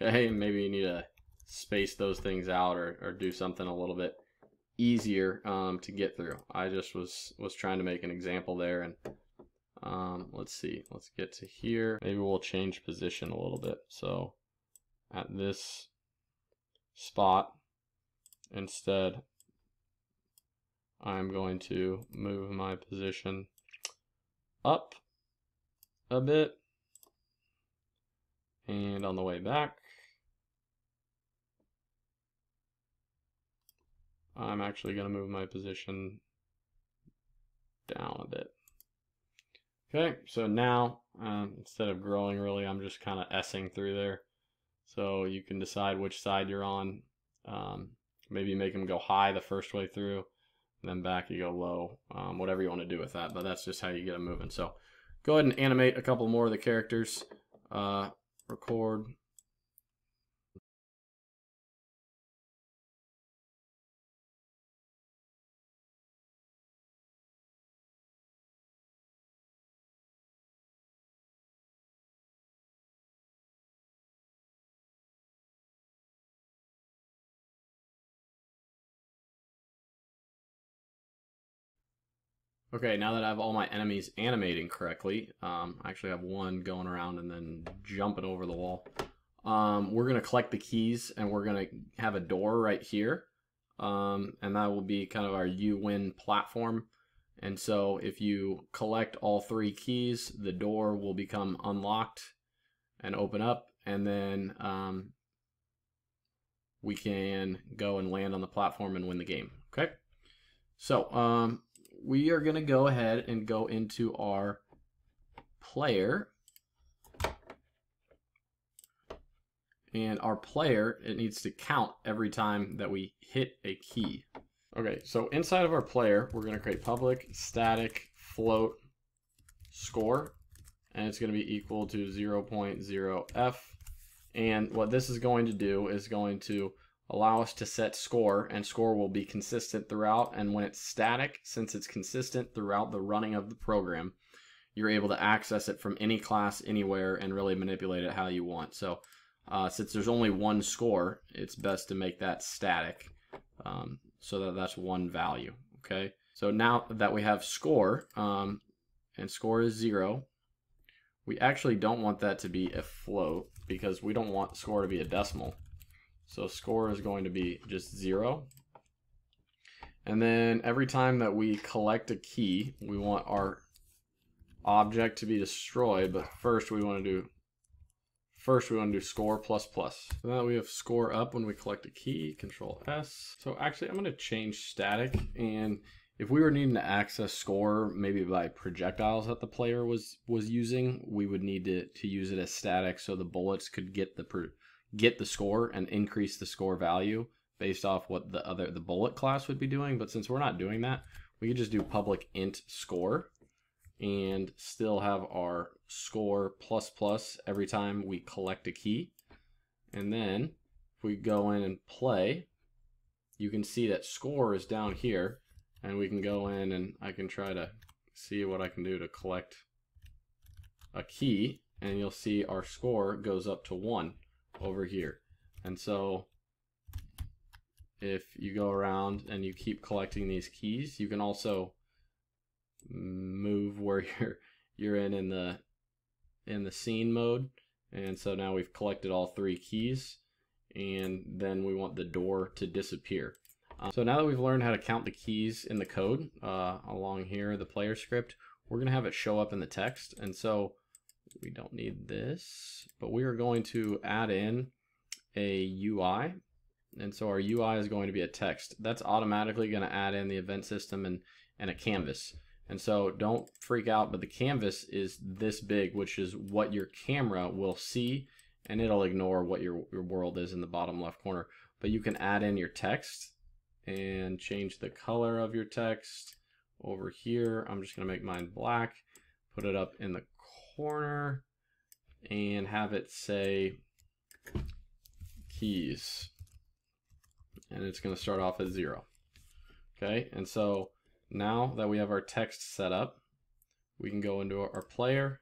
Okay, maybe you need to space those things out, or, or do something a little bit easier um, to get through. I just was was trying to make an example there, and um, let's see, let's get to here. Maybe we'll change position a little bit. So at this spot, instead, I'm going to move my position up a bit, and on the way back, I'm actually going to move my position down a bit. Okay, so now um, instead of growing really, I'm just kind of S-ing through there. So you can decide which side you're on. Um, maybe make them go high the first way through, and then back you go low, um, whatever you want to do with that, but that's just how you get them moving. So go ahead and animate a couple more of the characters. Uh, record. Okay, now that I have all my enemies animating correctly, um, I actually have one going around and then jumping over the wall. Um, we're going to collect the keys, and we're going to have a door right here. Um, and that will be kind of our you win platform. And so if you collect all three keys, the door will become unlocked and open up. And then um, we can go and land on the platform and win the game. Okay, so um, we are gonna go ahead and go into our player, and our player, it needs to count every time that we hit a key. Okay, so inside of our player, we're gonna create public static float score, and it's gonna be equal to zero point zero f. And what this is going to do is going to allow us to set score, and score will be consistent throughout. And when it's static, since it's consistent throughout the running of the program, you're able to access it from any class anywhere and really manipulate it how you want. So uh, since there's only one score, it's best to make that static um, so that that's one value. Okay. So now that we have score, um, and score is zero, we actually don't want that to be a float, because we don't want score to be a decimal. So score is going to be just zero. And then every time that we collect a key, we want our object to be destroyed, but first we want to do first we want to do score plus plus. So now we have score up when we collect a key, control S. So actually I'm going to change static, and if we were needing to access score maybe by projectiles that the player was was using, we would need to, to use it as static so the bullets could get the per, get the score and increase the score value based off what the other the bullet class would be doing. But since we're not doing that, we could just do public int score and still have our score plus plus every time we collect a key. And then if we go in and play, you can see that score is down here. And we can go in and I can try to see what I can do to collect a key, and you'll see our score goes up to one over here. And so if you go around and you keep collecting these keys, you can also move where you're you're in in the in the scene mode. And so now we've collected all three keys, and then we want the door to disappear. So now that we've learned how to count the keys in the code uh, along here, the player script, we're going to have it show up in the text. And so we don't need this, but we are going to add in a U I. And so our U I is going to be a text. That's automatically going to add in the event system and, and a canvas. And so don't freak out, but the canvas is this big, which is what your camera will see, and it'll ignore what your, your world is in the bottom left corner. But you can add in your text and change the color of your text over here. I'm just gonna make mine black, put it up in the corner, and have it say keys. And it's gonna start off at zero. Okay, and so now that we have our text set up, we can go into our player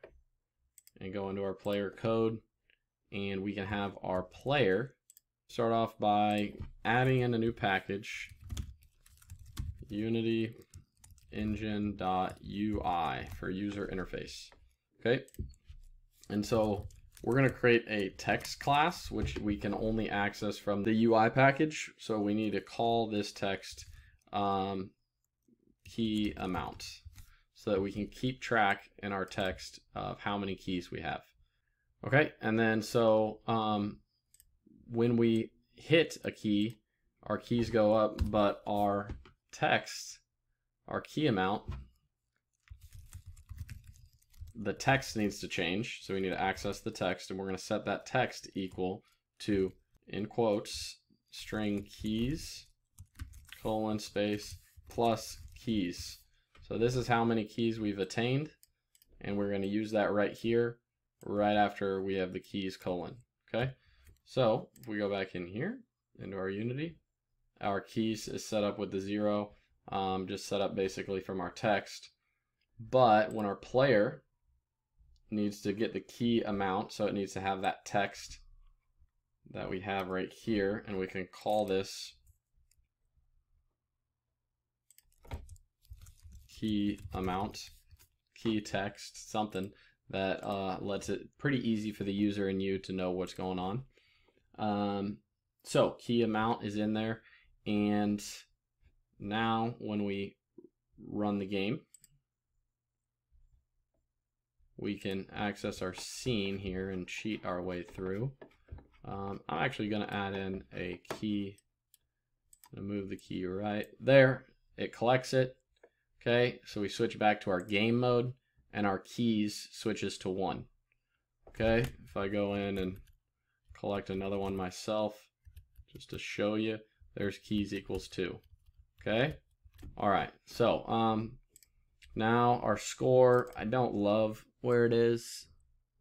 and go into our player code, and we can have our player start off by adding in a new package, Unity Engine dot U I for user interface. Okay, and so we're going to create a text class, which we can only access from the U I package. So we need to call this text um, key amount so that we can keep track in our text of how many keys we have. Okay, and then so um, when we hit a key, our keys go up, but our text, our key amount, the text needs to change. So we need to access the text, and we're going to set that text equal to, in quotes, string keys colon space plus keys. So this is how many keys we've attained, and we're going to use that right here, right after we have the keys colon. Okay. So if we go back in here into our Unity, our keys is set up with the zero, um, just set up basically from our text. But when our player needs to get the key amount, so it needs to have that text that we have right here, and we can call this key amount, key text, something that uh, lets it pretty easy for the user and you to know what's going on. Um, so key amount is in there, and now when we run the game, we can access our scene here and cheat our way through. Um, I'm actually going to add in a key. I'm going to move the key right there. It collects it. Okay, so we switch back to our game mode and our keys switches to one. Okay, if I go in and collect another one myself, just to show you, there's keys equals two. Okay, all right, so um, now our score, I don't love where it is.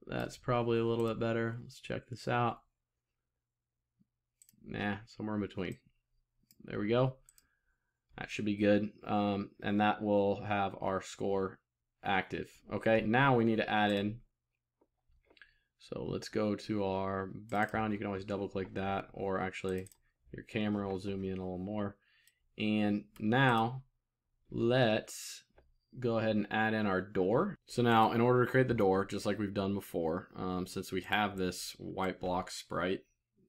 That's probably a little bit better. Let's check this out. Nah, somewhere in between. There we go. That should be good, um, and that will have our score active. Okay, now we need to add in. So let's go to our background. You can always double click that, or actually your camera will zoom in a little more. And now let's go ahead and add in our door. So now in order to create the door, just like we've done before, um, since we have this white block sprite,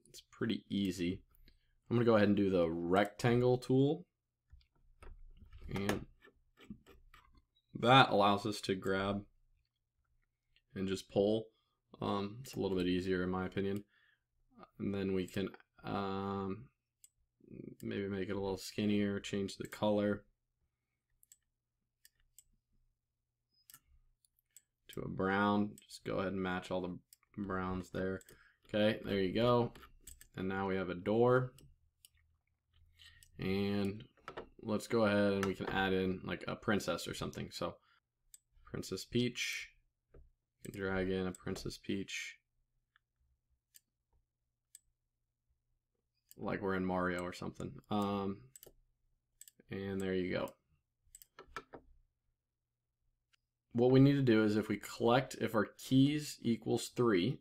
it's pretty easy. I'm gonna go ahead and do the rectangle tool. And that allows us to grab and just pull. Um, it's a little bit easier in my opinion. And then we can um, maybe make it a little skinnier, change the color to a brown. Just go ahead and match all the browns there. Okay, there you go. And now we have a door. And let's go ahead and we can add in like a princess or something. So Princess Peach, drag in a Princess Peach. Like we're in Mario or something. Um, and there you go. What we need to do is if we collect, if our keys equals three,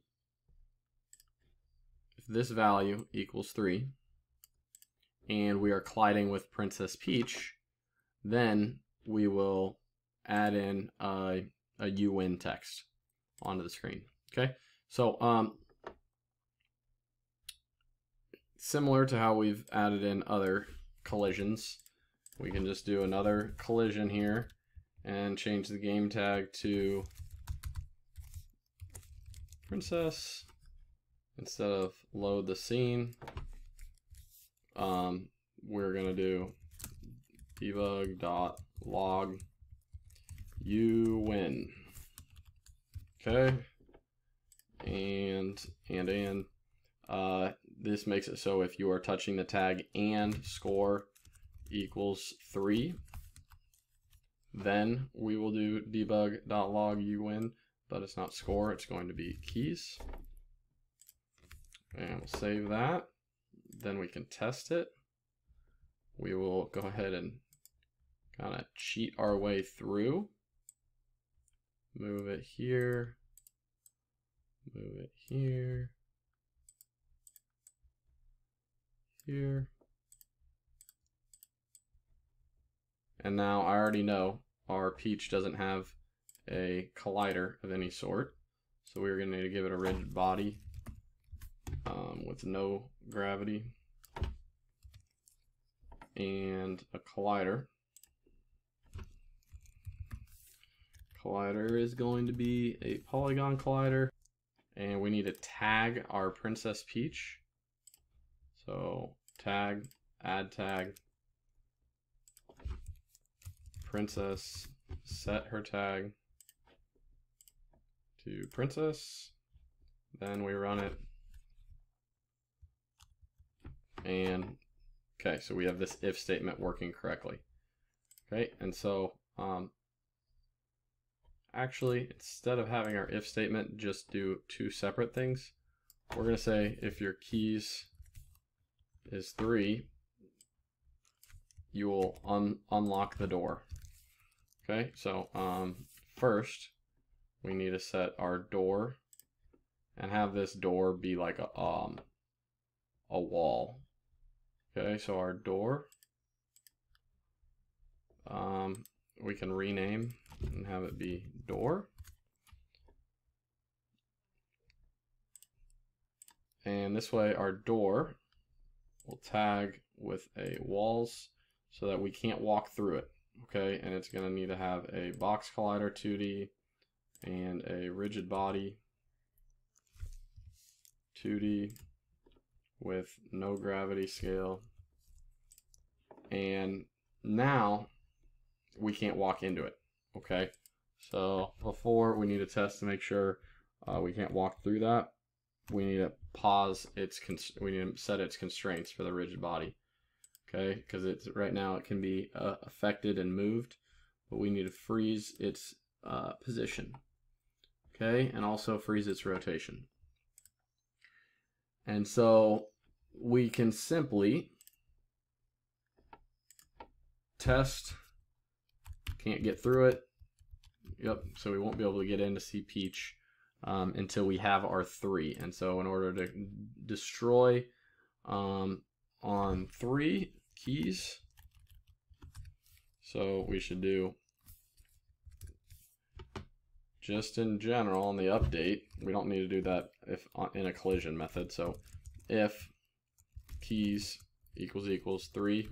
if this value equals three, and we are colliding with Princess Peach, then we will add in uh, a you win text onto the screen. Okay, so um, similar to how we've added in other collisions, we can just do another collision here and change the game tag to Princess instead of load the scene. Um, we're going to do debug.log you win. Okay. And, and, and, uh, this makes it so if you are touching the tag and score equals three, then we will do debug.log you win, but it's not score. It's going to be keys. And we'll save that. Then we can test it. We will go ahead and kind of cheat our way through. Move it here, move it here, here. And now I already know our peach doesn't have a collider of any sort. So we're gonna need to give it a rigid body. Um, with no gravity and a collider. Collider is going to be a polygon collider, and we need to tag our Princess Peach. So tag, add tag, princess, set her tag to princess, then we run it. And okay, so we have this if statement working correctly. Okay, and so um, actually, instead of having our if statement just do two separate things, we're going to say if your keys is three, you will un unlock the door. Okay, so um, first we need to set our door and have this door be like a, um, a wall. Okay, so our door, um, we can rename and have it be door. And this way our door will tag with a walls so that we can't walk through it. Okay, and it's going to need to have a BoxCollider two D and a Rigidbody two D with no gravity scale. And now we can't walk into it. Okay, so before we need a test to make sure uh, we can't walk through that. We need to pause its const we need to set its constraints for the rigid body. Okay, because it's right now it can be uh, affected and moved, but we need to freeze its uh, position. Okay, and also freeze its rotation. And so we can simply test, can't get through it. Yep, so we won't be able to get in to see Peach um, until we have our three. And so in order to destroy um, on three keys, so we should do just in general on the update, we don't need to do that if in a collision method. So if keys equals equals three,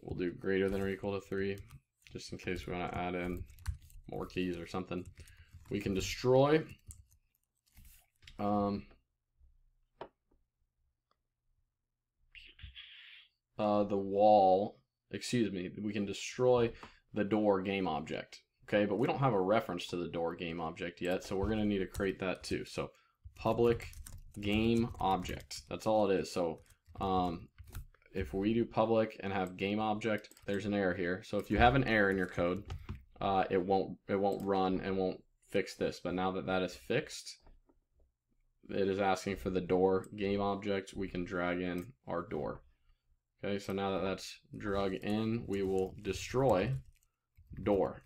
we'll do greater than or equal to three, just in case we want to add in more keys or something. We can destroy um, uh, the wall, excuse me, we can destroy the door game object. Okay, but we don't have a reference to the door game object yet, so we're going to need to create that too. So public game object, that's all it is. So um, if we do public and have game object, there's an error here. So if you have an error in your code, uh, it won't it won't run and won't fix this. But now that that is fixed, it is asking for the door game object. We can drag in our door. Okay, so now that that's drug in, we will destroy door.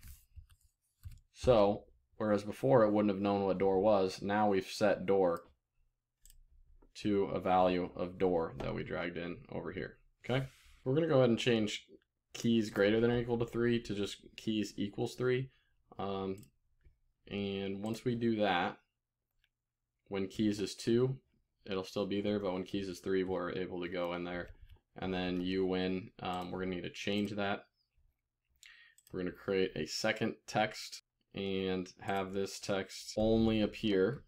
So, whereas before it wouldn't have known what door was, now we've set door to a value of door that we dragged in over here. Okay, we're going to go ahead and change keys greater than or equal to three to just keys equals three. Um, and once we do that, when keys is two, it'll still be there, but when keys is three, we're able to go in there. And then you win, um, we're going to need to change that. We're going to create a second text and have this text only appear.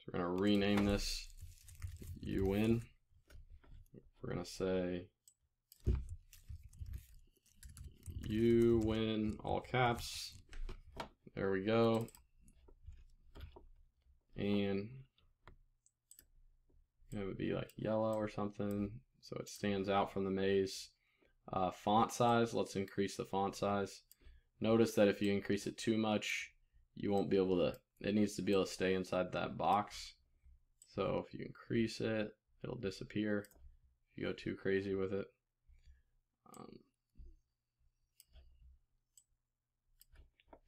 So we're going to rename this "You Win." We're going to say "You Win" all caps. There we go. And it would be like yellow or something, so it stands out from the maze. Uh, font size, let's increase the font size. Notice that if you increase it too much, you won't be able to, it needs to be able to stay inside that box. So if you increase it, it'll disappear if you go too crazy with it. Um,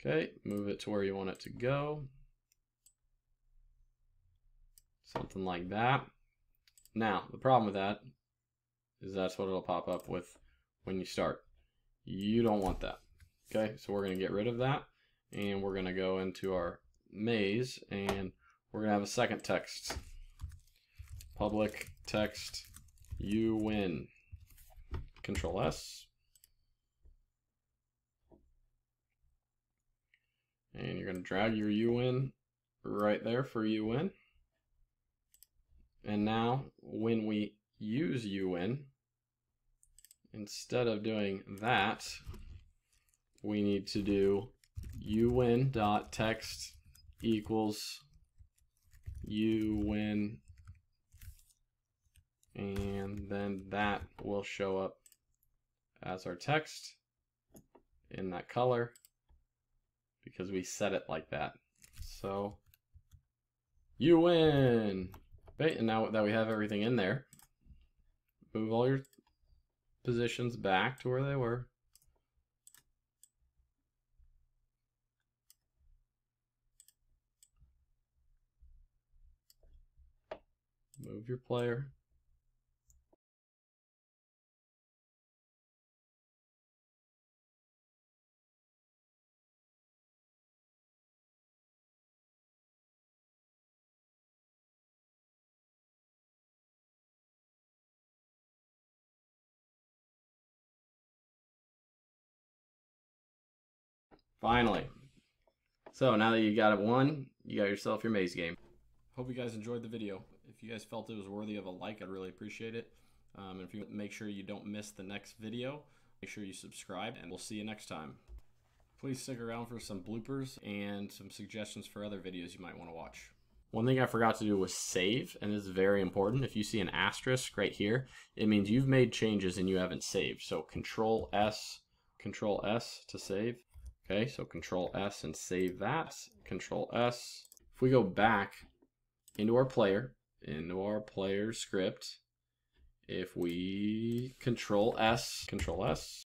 okay, move it to where you want it to go. Something like that. Now, the problem with that is that's what it'll pop up with when you start. You don't want that. Okay, so we're gonna get rid of that, and we're gonna go into our maze, and we're gonna have a second text. Public text, you win. Control S. And you're gonna drag your you win right there for you win. And now when we use you win, instead of doing that, we need to do you win dot text equals you win, and then that will show up as our text in that color because we set it like that. So you win. Okay, and now that we have everything in there, move all your positions back to where they were. Move your player. Finally. So now that you got it won, you got yourself your maze game. Hope you guys enjoyed the video. If you guys felt it was worthy of a like, I'd really appreciate it. Um, and if you make sure you don't miss the next video, make sure you subscribe, and we'll see you next time. Please stick around for some bloopers and some suggestions for other videos you might want to watch. One thing I forgot to do was save, and this is very important. If you see an asterisk right here, it means you've made changes and you haven't saved. So Control S, Control S to save. Okay, so Control S and save that. Control S. If we go back into our player, into our player script, if we Control S, Control S.